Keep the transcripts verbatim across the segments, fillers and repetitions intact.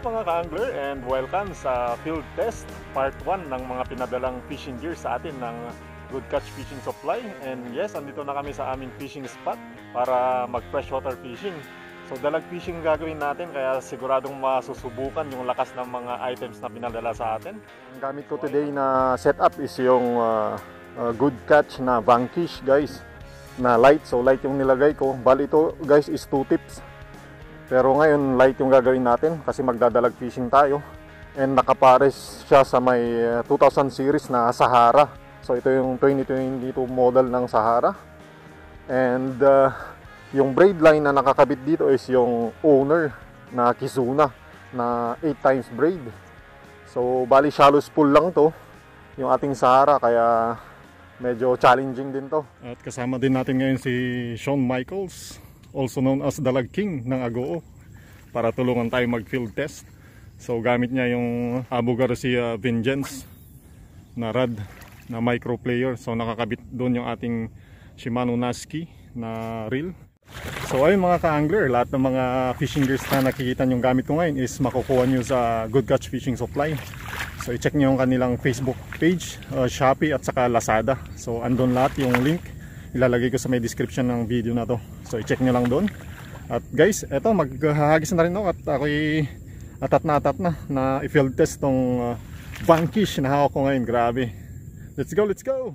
up mga ka-angler and welcome sa field test part one ng mga pinadalang fishing gear sa atin ng Good Catch Fishing Supply. And yes, andito na kami sa aming fishing spot para mag freshwater fishing. So dalag fishing gagawin natin kaya siguradong masusubukan yung lakas ng mga items na pinadala sa atin. Ang gamit ko today na setup is yung uh, uh, Good Catch na Vanquish guys na light. So light yung nilagay ko. Bali ito guys is two tips. Pero ngayon light yung gagawin natin kasi magdadalag fishing tayo. And nakapares siya sa may two thousand series na Sahara. So ito yung twenty twenty-two model ng Sahara. And uh, yung braid line na nakakabit dito is yung Owner na Kizuna na eight times braid. So bali shallow spool lang to yung ating Sahara kaya medyo challenging din to. At kasama din natin ngayon si Shawn Michaels, also known as Dalag King ng Agoo, para tulungan tayo mag field test. So gamit niya yung Abu Garcia Vengeance na rod na micro player. So nakakabit doon yung ating Shimano Naski na reel. So ayun mga ka-angler, lahat ng mga fishing gears na nakikita yung gamit ko ngayon is makukuha nyo sa Good Catch Fishing Supply. So i-check nyo yung kanilang Facebook page, uh, Shopee at saka Lazada. So andon lahat yung link, ilalagay ko sa may description ng video na to. So i-check nyo lang doon. At guys, eto maghahagis na rin ako at ako'y atat na atat na na i-field test tong uh, Vanquish na hawak ko ngayon. Grabe. Let's go, let's go!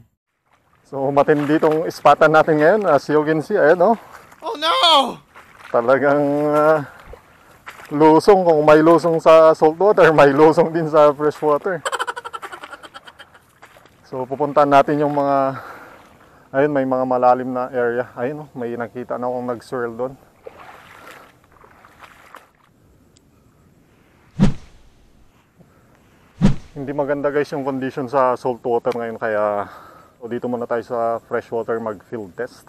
So matindi itong ispatan natin ngayon. As you can see, ayan o. Oh. Oh no! Talagang uh, lusong. Kung may lusong sa salt water, may lusong din sa fresh water. So pupuntahan natin yung mga, ayun, may mga malalim na area. Ayun, may nakita na akong nag-swirl doon. Hindi maganda guys yung condition sa salt water ngayon kaya o dito muna tayo sa freshwater mag-field test.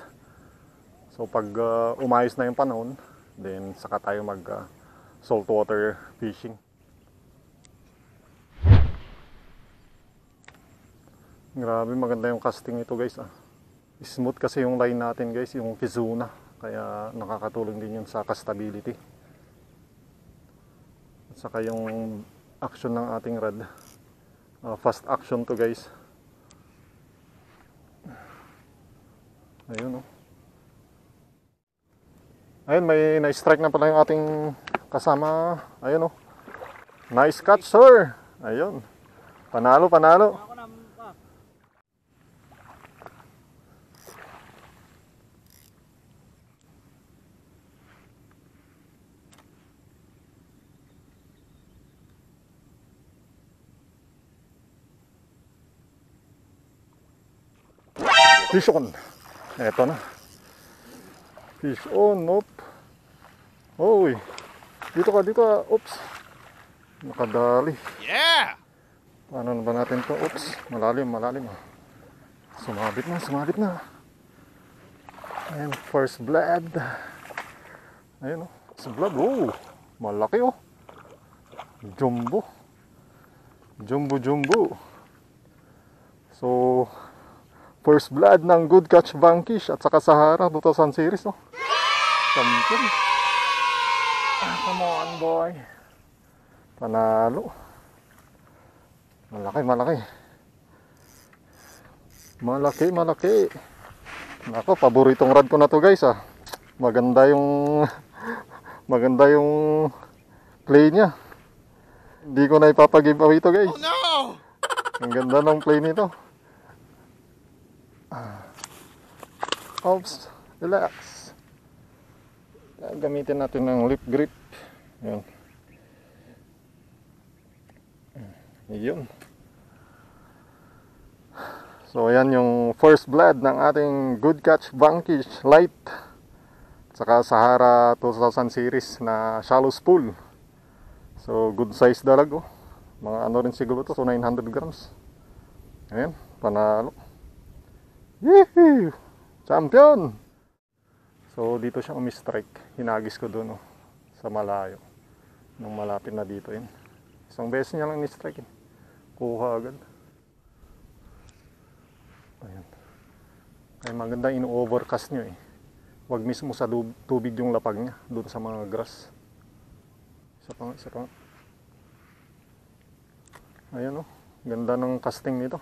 So pag uh, umayos na yung panahon, then saka tayo mag uh, salt water fishing. Grabe maganda yung casting nito guys ah. Smooth kasi yung line natin guys, yung Kizuna, kaya nakakatulong din yun sa castability at saka yung action ng ating rod, uh, fast action to guys. Ayun o oh. Ayun, may na-strike na pala yung ating kasama. Ayun o oh. Nice catch sir. Ayun, panalo panalo. Fish on. Eto na. Fish on. Nope. Uy. Dito ka, dito ka. Oops. Nakadali. Yeah! Paano na ba natin to? Oops. Malalim, malalim. Sumabit na, sumabit na. And first blood. Ayun o. First blood. Oh. Malaki oh. Jumbo. Jumbo, jumbo. So first blood ng Good Catch Vanquish at saka Sahara two thousand series no? Champion. Ah, come on boy. Panalo. Malaki, malaki. Malaki, malaki. Nako, paboritong rod ko na to guys ah. Maganda yung maganda yung play niya. Hindi ko na ipapag-give away to guys. Oh no! Ang ganda ng play nito. Oops, relax. Gamitin natin ng lip grip. Yun. Yun. So ayan yung first blood ng ating Good Catch Vanquish Light saka Sahara two thousand series na shallow spool. So good size dalag oh. Mga ano rin siguro to, so nine hundred grams. Ayan, panalo. Yee-hoo! Champion! So dito siya umistrike. Hinagis ko doon oh, sa malayo. Nung malapit na dito yun. Isang beses niya lang ni-strike eh. Kuha agad. Ayan. Ay maganda in-overcast nyo eh. Huwag mismo sa tubig yung lapag niya. Doon sa mga grass. Isa pa nga, isa pa nga. Ayan o, ganda ng casting nito.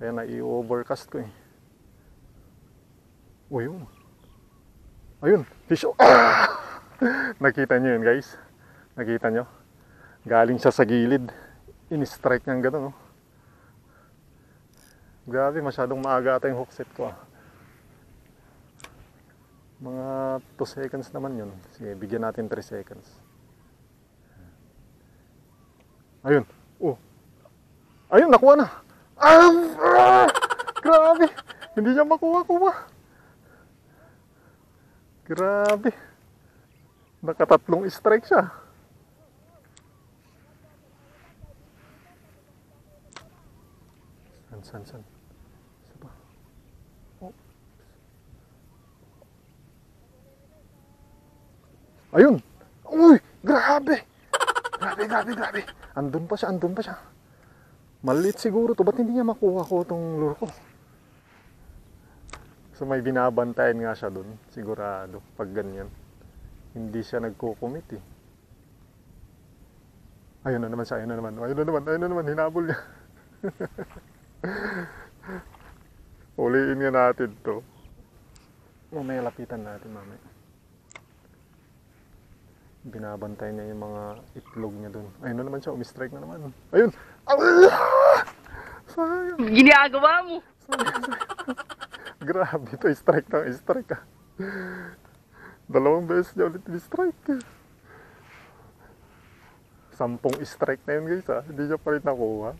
Kaya na-overcast ko eh. O yun. Ayun, fish o. Nakita nyo yun guys. Nakita nyo. Galing siya sa gilid. In-strike niyang gano'n o. Grabe, masyadong maaga ata yung hook set ko ah. Mga two seconds naman yun. Sige, bigyan natin three seconds. Ayun. Oh. Ayun, nakuha na. Ah, ah, grabe. Hindi niya makuha-kuha. Grabe. Nakatatlong strike siya. San, san, san. Isa pa. Oh. Ayun. Uy, grabe. Grabe, grabe, grabe. Andun pa siya, andun pa siya. Maliit siguro to. Ba't hindi niya makuha ko itong lure ko? So may binabantayan nga siya dun. Sigurado. Pag ganyan. Hindi siya nagkukumit eh. Ayun na naman siya. Ayun na naman. Ayun na naman. Ayun na naman. Hinabol niya. Uliin nga natin to. Mamaya lapitan natin mamaya. Binabantay niya yung mga itlog niya dun. Ayun na naman siya, umistrike na naman. Ayun! Sayang! Giniagawa mo! Sayang, sayang. Grabe ito, strike na, strike ah. Dalawang beses niya ulit in-strike. Sampung strike na yun guys ah, hindi niya pa rin nakuha.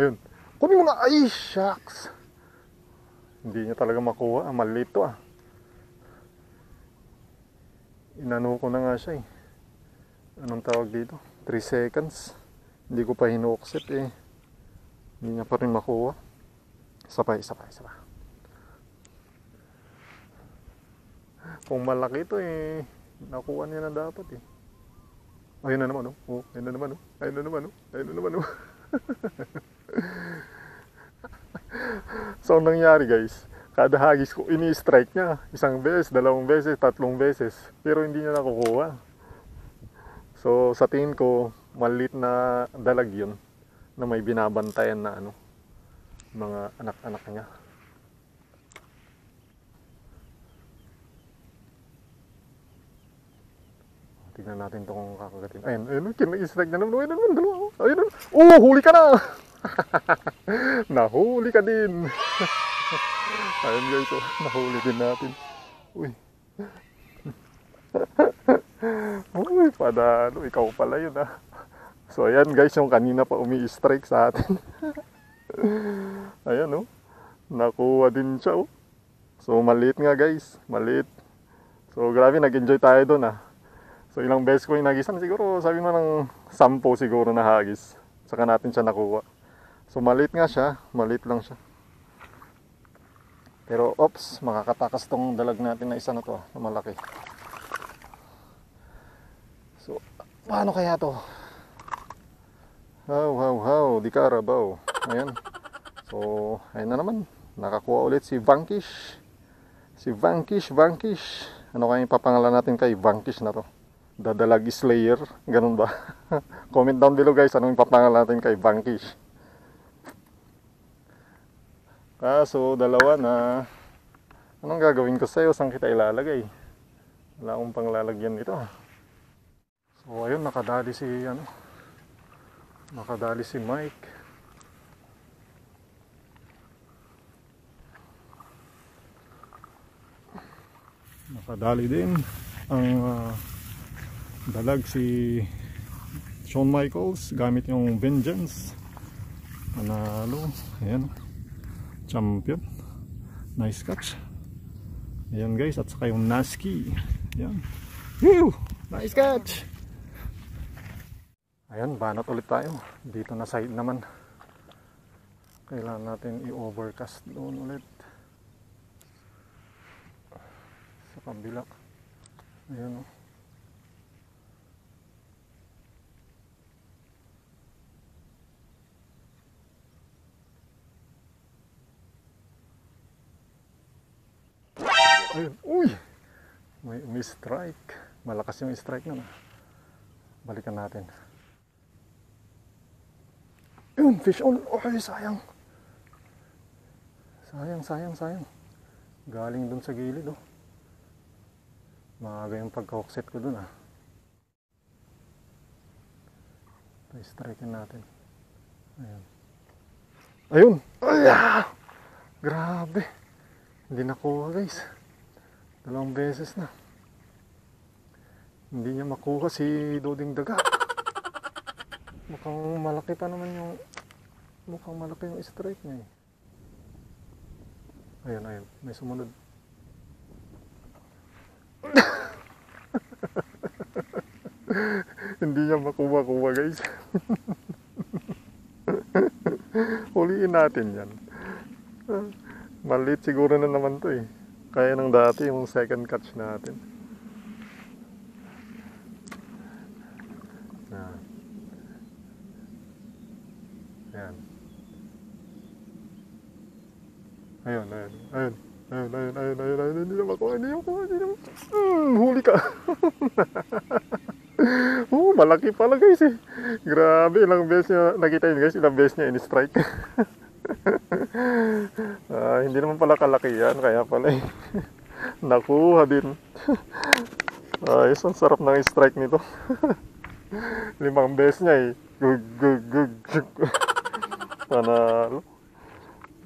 Ayun, kunin mo na, ay shucks! Hindi niya talaga makuha, maliit to ah. Inano ko na nga siya eh. Anong tawag dito? three seconds. Hindi ko pa hinuokset eh. Hindi niya pa rin makuha. Isa pa, isa pa, isa pa. Kung malaki ito eh, nakuha niya na dapat eh. Ayun na naman oh. Oh, ayun na naman oh. Ayun na naman oh. Ayun na naman oh. So, anong nangyari guys? Kada hagis ko, ini-strike niya. Isang beses, dalawang beses, tatlong beses. Pero hindi niya nakukuha. So, sa tingin ko, maliit na dalag yun. Na may binabantayan na ano, mga anak-anak niya. Tignan natin ito kung kakagatin. Ayun, ayun, kina-strike niya naman. Ayun naman, dalawa. Ayun naman. Oh, huli ka na! Nahuli ka din! Ayun guys, oh, nahuli din natin. Uy. Uy, padalo, ikaw pala yun ah. So ayan guys, yung kanina pa umi-strike sa atin. Ayan oh, nakuha din siya oh. So maliit nga guys, maliit. So grabe, nag-enjoy tayo dun ah. So ilang beses ko yung nagisan, siguro sabi mo ng sampo siguro na hagis. Saka natin siya nakuha. So maliit nga siya, maliit lang siya. Pero ops, makakatakas tong dalag natin na isa na to, na malaki. So, paano kaya to? How, how, how, di karabaw. Ayan. So, ayun na naman. Nakakuha ulit si Vanquish. Si Vanquish, Vanquish. Ano kaya ipapangalan natin kay Vanquish na to? Dadalag Slayer, ganun ba? Comment down below guys, anong ipapangalan natin kay Vanquish? Kaso, dalawa na. Anong gagawin ko sa'yo? Saan kita ilalagay? Wala akong panglalagyan nito. So, ayun, nakadali si, ano, nakadali si Mike. Nakadali din ang uh, dalag si Shawn Michaels gamit yung Vengeance. Panalo. Ayan, champion. Nice catch. Ayan guys, at saka yung Naski. Ayan. Whew! Nice catch! Ayan, banat ulit tayo. Dito na side naman. Kailangan natin i-overcast doon ulit. Sa kabila. Ayan o. Ayun, uy, may umi-strike. Malakas yung strike na na. Balikan natin. Yun, fish on. Ay, sayang. Sayang, sayang, sayang. Galing dun sa gilid, oh. Maaga yung pagka-hookset ko dun, ah. I-strikein natin. Ayun. Ayun! Ay, ah! Grabe! Hindi nakuha, guys. Dalawang beses na. Hindi niya makuha si Doding Daga. Mukhang malaki pa naman yung mukhang malaki yung strike niya eh. Ayun, ayun. May sumunod. Hindi niya makuha-kuha, guys. Huliin natin yan. Maliit siguro na naman to eh. Kaya ng dati yung second catch natin. Ayun, ayun, ayun, ayun, ayun, ayun, ayun, ayun, hindi naman ako, hindi naman ako, hindi naman ako. Hmm, huli ka. Oh, malaki pala guys eh. Grabe, ilang beses niya, nakita yun guys, ilang beses niya in-strike. Ah, hindi naman pala kalaki yan, kaya pala eh. Nakuha din. Ayos, ang sarap ng strike nito. Limang beses niya eh. Gug, gug, gug, gug. Panalo.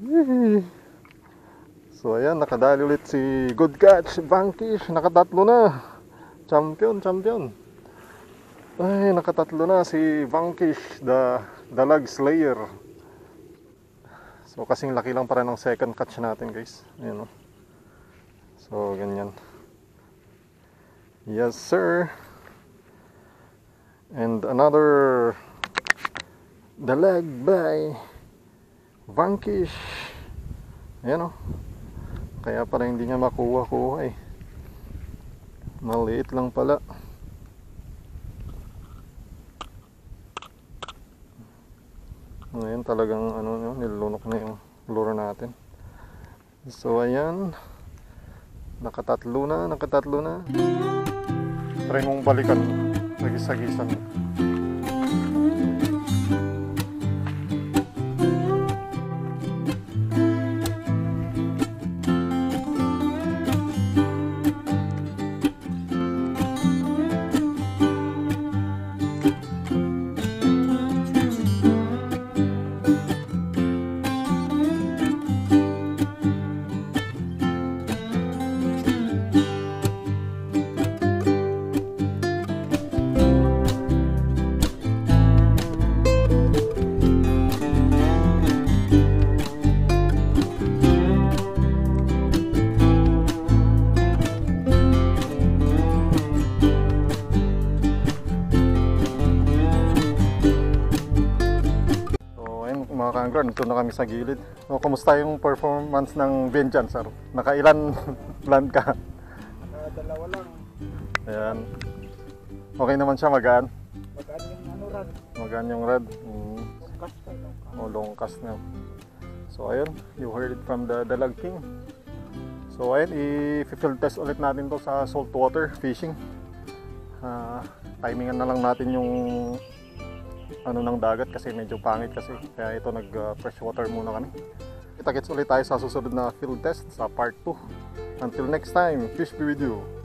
Yee. So ayan, nakadali ulit si Good Catch Vanquish. Nakatatlo na. Champion, champion. Ay, nakatatlo na si Vanquish, the Dalag Slayer. So kasing laki lang para ng second catch natin guys. Ayan o. So ganyan. Yes sir. And another Dalag by Vanquish. Ayan o. Kaya para hindi niya makuha-kuha eh. Maliit lang pala. Ngayon talagang ano yun, nilunok na yung lure natin. So ayan. Nakatatlo na, nakatatlo na. Try mong balikan. Nagis-agisan. Dito na kami sa gilid. O, kumusta yung performance ng Vengeance, sir? Nakailan land ka? Uh, dalawa lang. Ayan. Okay naman siya, magaan? Magaan yung ano, rad. Magaan yung rad. Mm. Longcast pa, longcast. O, longcast na. So, ayun. You heard it from the Dalag King. So, ayun. I-field test ulit natin to sa saltwater fishing. Uh, timingan na lang natin yung ano ng dagat kasi medyo pangit kasi kaya ito nag uh, freshwater muna kami. Kita-kits ulit tayo sa susunod na field test sa part two. Until next time, fish be with you.